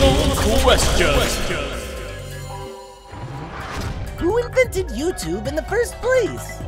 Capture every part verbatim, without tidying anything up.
Universal Question. Who invented YouTube in the first place?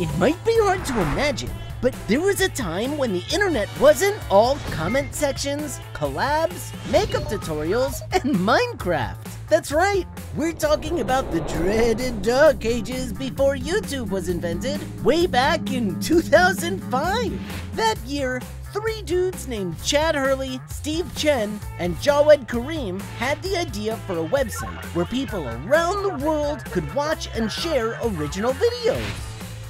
It might be hard to imagine, but there was a time when the internet wasn't all comment sections, collabs, makeup tutorials, and Minecraft. That's right, we're talking about the dreaded dark ages before YouTube was invented way back in two thousand five. That year, three dudes named Chad Hurley, Steve Chen, and Jawed Karim had the idea for a website where people around the world could watch and share original videos.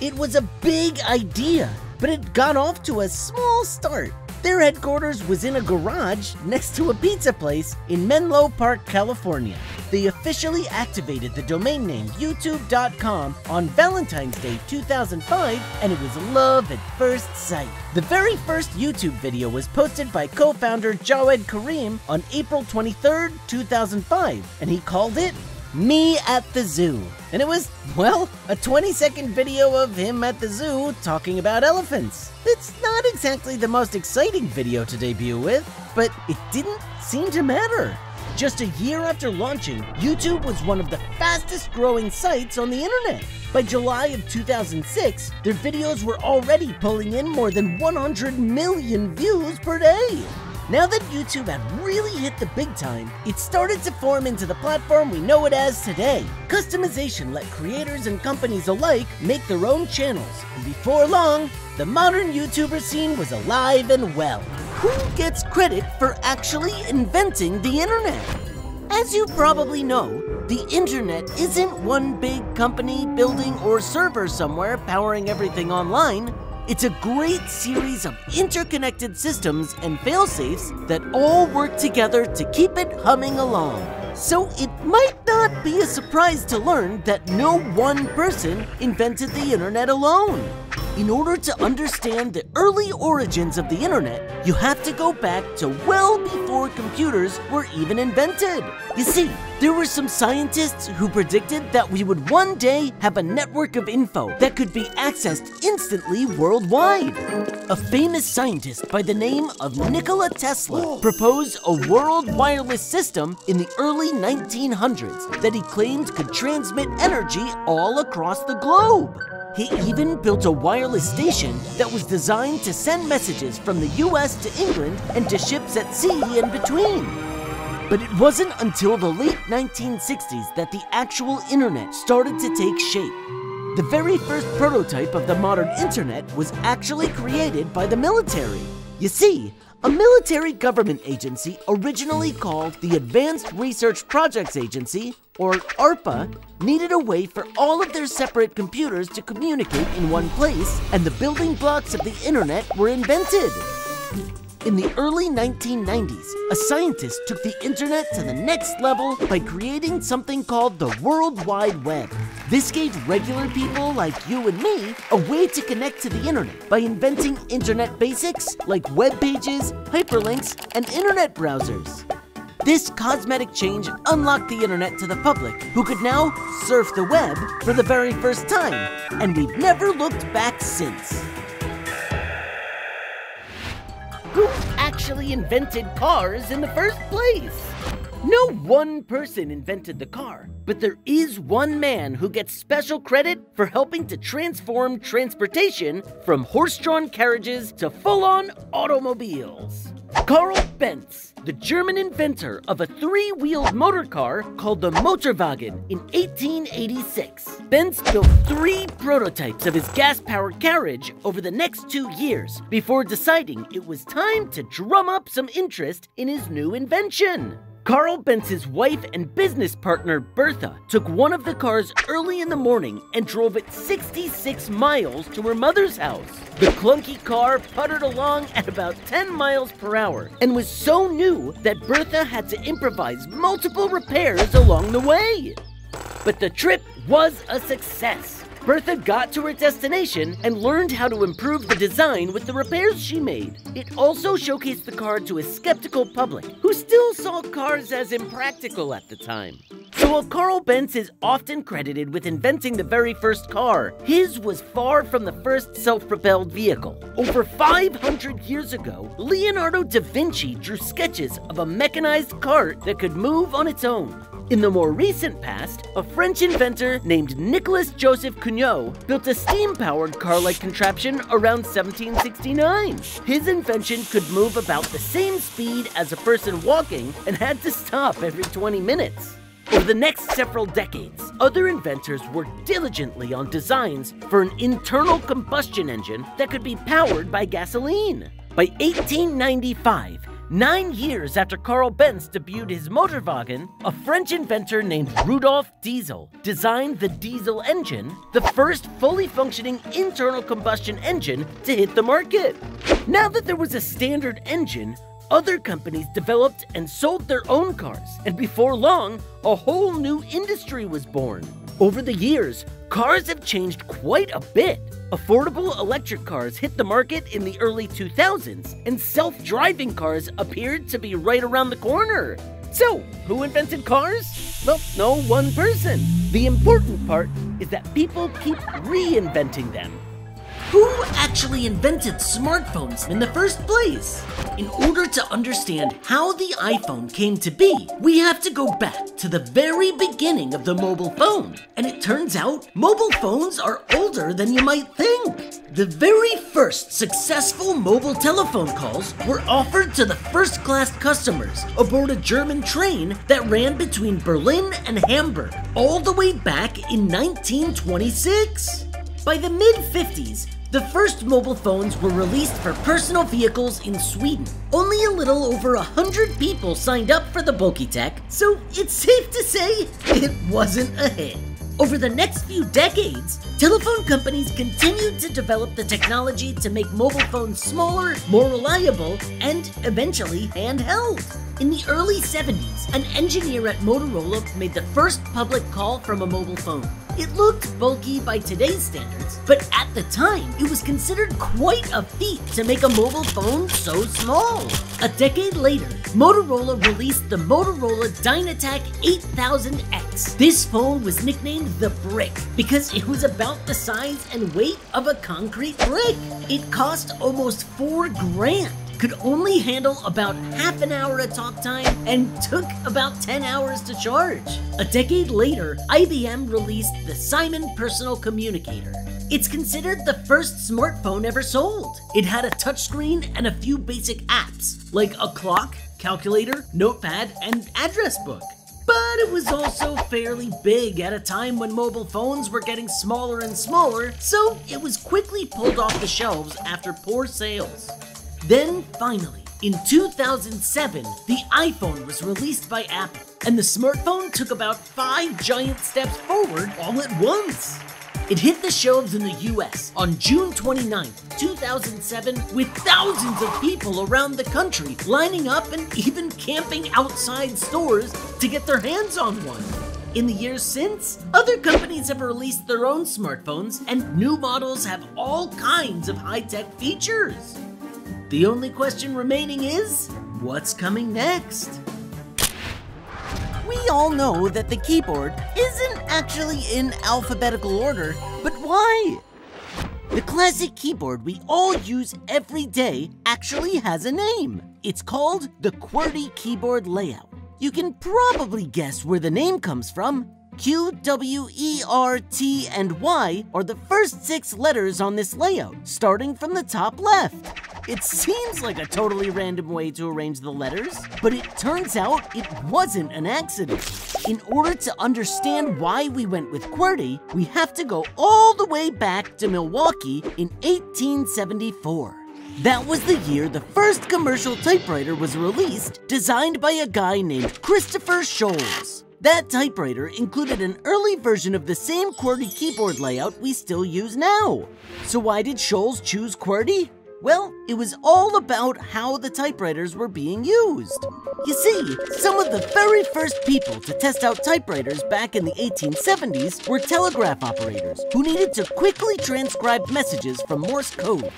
It was a big idea, but it got off to a small start. Their headquarters was in a garage next to a pizza place in Menlo Park, California. They officially activated the domain name YouTube dot com on Valentine's Day two thousand five, and it was love at first sight. The very first YouTube video was posted by co-founder Jawed Karim on April twenty-third, two thousand five, and he called it Me at the Zoo. And it was, well, a twenty second video of him at the zoo talking about elephants. It's not exactly the most exciting video to debut with, but it didn't seem to matter. Just a year after launching, YouTube was one of the fastest growing sites on the internet. By July of two thousand six, their videos were already pulling in more than one hundred million views per day. Now that YouTube had really hit the big time, it started to form into the platform we know it as today. Customization let creators and companies alike make their own channels, and before long, the modern YouTuber scene was alive and well. Who gets credit for actually inventing the internet? As you probably know, the internet isn't one big company, building, or server somewhere powering everything online. It's a great series of interconnected systems and fail-safes that all work together to keep it humming along. So it might not be a surprise to learn that no one person invented the internet alone. In order to understand the early origins of the internet, you have to go back to well before computers were even invented. You see, there were some scientists who predicted that we would one day have a network of info that could be accessed instantly worldwide. A famous scientist by the name of Nikola Tesla proposed a world wireless system in the early nineteen hundreds that he claimed could transmit energy all across the globe. He even built a wireless station that was designed to send messages from the U S to England and to ships at sea in between. But it wasn't until the late nineteen sixties that the actual internet started to take shape. The very first prototype of the modern internet was actually created by the military. You see, a military government agency originally called the Advanced Research Projects Agency, or ARPA, needed a way for all of their separate computers to communicate in one place, and the building blocks of the internet were invented. In the early nineteen nineties, a scientist took the internet to the next level by creating something called the World Wide Web. This gave regular people like you and me a way to connect to the internet by inventing internet basics like web pages, hyperlinks, and internet browsers. This cosmetic change unlocked the internet to the public, who could now surf the web for the very first time, and we've never looked back since. Who actually invented cars in the first place? No one person invented the car, but there is one man who gets special credit for helping to transform transportation from horse-drawn carriages to full-on automobiles. Carl Benz, the German inventor of a three-wheeled motor car called the Motorwagen in eighteen eighty-six. Benz built three prototypes of his gas-powered carriage over the next two years before deciding it was time to drum up some interest in his new invention. Carl Benz's wife and business partner, Bertha, took one of the cars early in the morning and drove it sixty-six miles to her mother's house. The clunky car puttered along at about ten miles per hour and was so new that Bertha had to improvise multiple repairs along the way. But the trip was a success. Bertha got to her destination and learned how to improve the design with the repairs she made. It also showcased the car to a skeptical public, who still saw cars as impractical at the time. So while Carl Benz is often credited with inventing the very first car, his was far from the first self-propelled vehicle. Over five hundred years ago, Leonardo da Vinci drew sketches of a mechanized cart that could move on its own. In the more recent past, a French inventor named Nicolas Joseph Cugnot built a steam-powered car-like contraption around seventeen sixty-nine. His invention could move about the same speed as a person walking and had to stop every twenty minutes. Over the next several decades, other inventors worked diligently on designs for an internal combustion engine that could be powered by gasoline. By eighteen ninety-five, nine years after Carl Benz debuted his Motorwagen, a French inventor named Rudolf Diesel designed the diesel engine, the first fully functioning internal combustion engine to hit the market. Now that there was a standard engine, other companies developed and sold their own cars, and before long, a whole new industry was born. Over the years, cars have changed quite a bit. Affordable electric cars hit the market in the early two thousands, and self-driving cars appeared to be right around the corner. So, who invented cars? Well, no one person. The important part is that people keep reinventing them. Who actually invented smartphones in the first place? In order to understand how the iPhone came to be, we have to go back to the very beginning of the mobile phone. And it turns out, mobile phones are older than you might think. The very first successful mobile telephone calls were offered to the first-class customers aboard a German train that ran between Berlin and Hamburg, all the way back in nineteen twenty-six. By the mid fifties, the first mobile phones were released for personal vehicles in Sweden. Only a little over a hundred people signed up for the bulky tech, so it's safe to say it wasn't a hit. Over the next few decades, telephone companies continued to develop the technology to make mobile phones smaller, more reliable, and eventually handheld. In the early seventies, an engineer at Motorola made the first public call from a mobile phone. It looked bulky by today's standards, but at the time, it was considered quite a feat to make a mobile phone so small. A decade later, Motorola released the Motorola DynaTAC eight thousand X. This phone was nicknamed the Brick because it was about the size and weight of a concrete brick. It cost almost four grand. Could only handle about half an hour of talk time and took about ten hours to charge. A decade later, I B M released the Simon Personal Communicator. It's considered the first smartphone ever sold. It had a touchscreen and a few basic apps, like a clock, calculator, notepad, and address book. But it was also fairly big at a time when mobile phones were getting smaller and smaller, so it was quickly pulled off the shelves after poor sales. Then, finally, in two thousand seven, the iPhone was released by Apple, and the smartphone took about five giant steps forward all at once. It hit the shelves in the U S on June twenty-ninth, two thousand seven, with thousands of people around the country lining up and even camping outside stores to get their hands on one. In the years since, other companies have released their own smartphones, and new models have all kinds of high-tech features. The only question remaining is, what's coming next? We all know that the keyboard isn't actually in alphabetical order, but why? The classic keyboard we all use every day actually has a name. It's called the QWERTY keyboard layout. You can probably guess where the name comes from. Q, W, E, R, T, and Y are the first six letters on this layout, starting from the top left. It seems like a totally random way to arrange the letters, but it turns out it wasn't an accident. In order to understand why we went with QWERTY, we have to go all the way back to Milwaukee in eighteen seventy-four. That was the year the first commercial typewriter was released, designed by a guy named Christopher Scholes. That typewriter included an early version of the same QWERTY keyboard layout we still use now. So why did Scholes choose QWERTY? Well, it was all about how the typewriters were being used. You see, some of the very first people to test out typewriters back in the eighteen seventies were telegraph operators who needed to quickly transcribe messages from Morse code.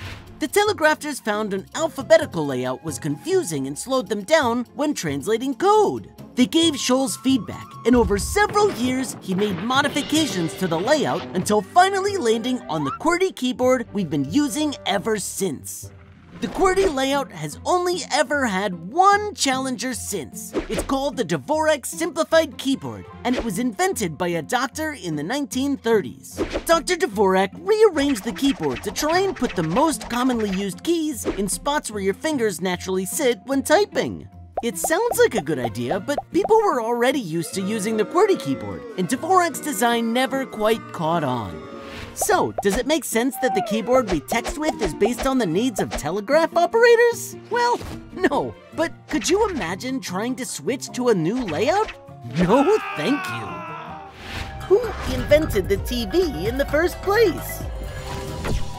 The telegraphers found an alphabetical layout was confusing and slowed them down when translating code. They gave Scholes feedback, and over several years, he made modifications to the layout until finally landing on the QWERTY keyboard we've been using ever since. The QWERTY layout has only ever had one challenger since. It's called the Dvorak Simplified Keyboard, and it was invented by a doctor in the nineteen thirties. Doctor Dvorak rearranged the keyboard to try and put the most commonly used keys in spots where your fingers naturally sit when typing. It sounds like a good idea, but people were already used to using the QWERTY keyboard, and Dvorak's design never quite caught on. So, does it make sense that the keyboard we text with is based on the needs of telegraph operators? Well, no. But could you imagine trying to switch to a new layout? No, thank you. Who invented the T V in the first place?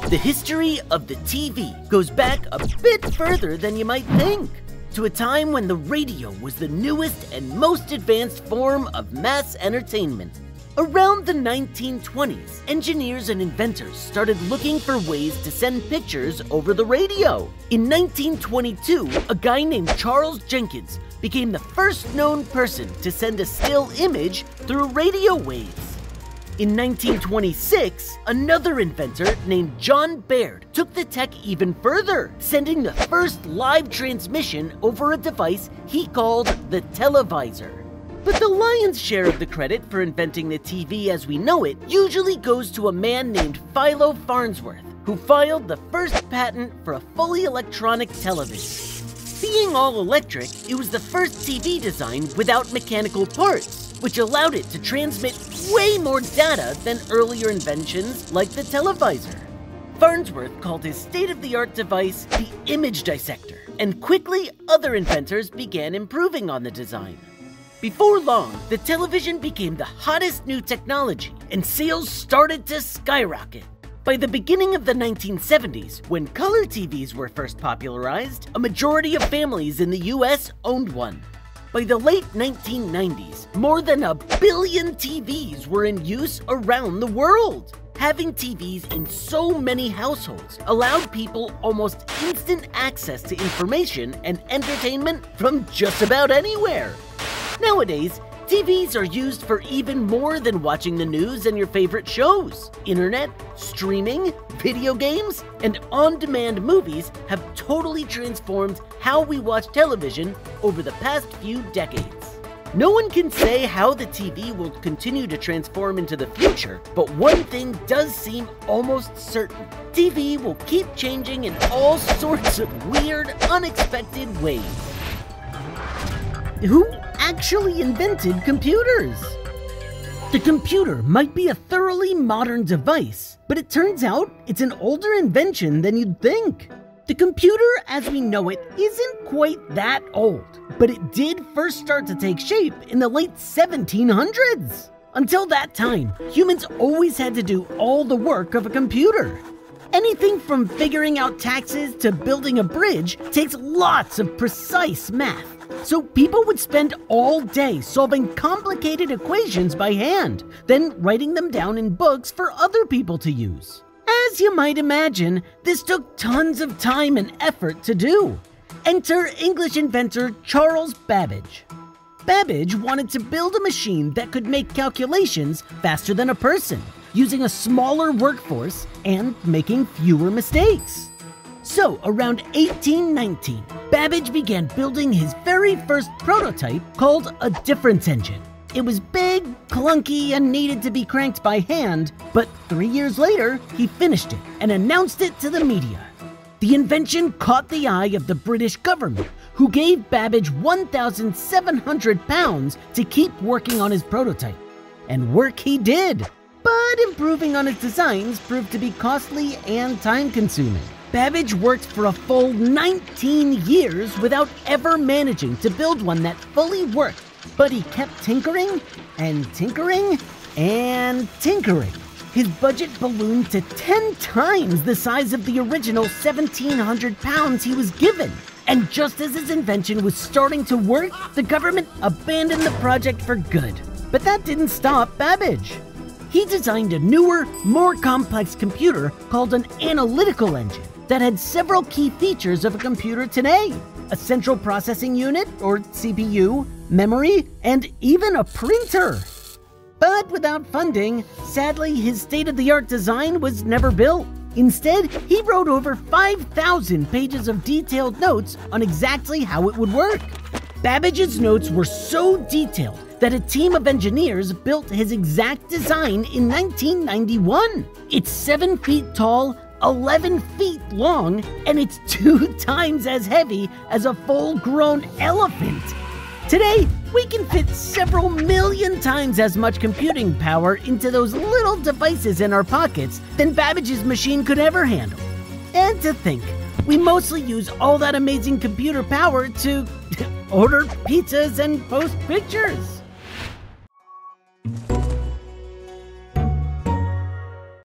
The history of the T V goes back a bit further than you might think, to a time when the radio was the newest and most advanced form of mass entertainment. Around the nineteen twenties, engineers and inventors started looking for ways to send pictures over the radio. In nineteen twenty-two, a guy named Charles Jenkins became the first known person to send a still image through radio waves. In nineteen twenty-six, another inventor named John Baird took the tech even further, sending the first live transmission over a device he called the televisor. But the lion's share of the credit for inventing the T V as we know it usually goes to a man named Philo Farnsworth, who filed the first patent for a fully electronic television. Being all electric, it was the first T V design without mechanical parts, which allowed it to transmit way more data than earlier inventions like the televisor. Farnsworth called his state-of-the-art device the image dissector, and quickly other inventors began improving on the design. Before long, the television became the hottest new technology, and sales started to skyrocket. By the beginning of the nineteen seventies, when color T Vs were first popularized, a majority of families in the U S owned one. By the late nineteen nineties, more than a billion T Vs were in use around the world. Having T Vs in so many households allowed people almost instant access to information and entertainment from just about anywhere. Nowadays, T Vs are used for even more than watching the news and your favorite shows. Internet, streaming, video games, and on-demand movies have totally transformed how we watch television over the past few decades. No one can say how the T V will continue to transform into the future, but one thing does seem almost certain. T V will keep changing in all sorts of weird, unexpected ways. Who actually invented computers? The computer might be a thoroughly modern device, but it turns out it's an older invention than you'd think. The computer as we know it isn't quite that old, but it did first start to take shape in the late seventeen hundreds. Until that time, humans always had to do all the work of a computer. Anything from figuring out taxes to building a bridge takes lots of precise math. So people would spend all day solving complicated equations by hand, then writing them down in books for other people to use. As you might imagine, this took tons of time and effort to do. Enter English inventor Charles Babbage. Babbage wanted to build a machine that could make calculations faster than a person, using a smaller workforce and making fewer mistakes. So around eighteen nineteen, Babbage began building his very first prototype called a difference engine. It was big, clunky, and needed to be cranked by hand, but three years later, he finished it and announced it to the media. The invention caught the eye of the British government, who gave Babbage one thousand seven hundred pounds to keep working on his prototype. And work he did, but improving on his designs proved to be costly and time-consuming. Babbage worked for a full nineteen years without ever managing to build one that fully worked, but he kept tinkering and tinkering and tinkering. His budget ballooned to ten times the size of the original seventeen hundred pounds he was given. And just as his invention was starting to work, the government abandoned the project for good. But that didn't stop Babbage. He designed a newer, more complex computer called an analytical engine. that had several key features of a computer today: a central processing unit, or C P U, memory, and even a printer. But without funding, sadly, his state-of-the-art design was never built. Instead, he wrote over five thousand pages of detailed notes on exactly how it would work. Babbage's notes were so detailed that a team of engineers built his exact design in nineteen ninety-one. It's seven feet tall, eleven feet long, and it's two times as heavy as a full-grown elephant. Today, we can fit several million times as much computing power into those little devices in our pockets than Babbage's machine could ever handle. And to think, we mostly use all that amazing computer power to order pizzas and post pictures.